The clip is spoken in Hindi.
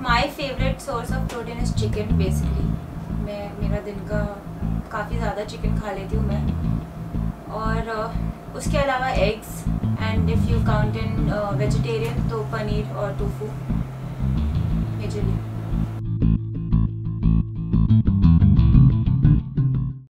My favorite source of protein is chicken basically. मेरा दिन का काफ़ी ज़्यादा चिकन खा लेती हूँ मैं और उसके अलावा eggs and if you count in vegetarian तो पनीर और टोफू मेजरली।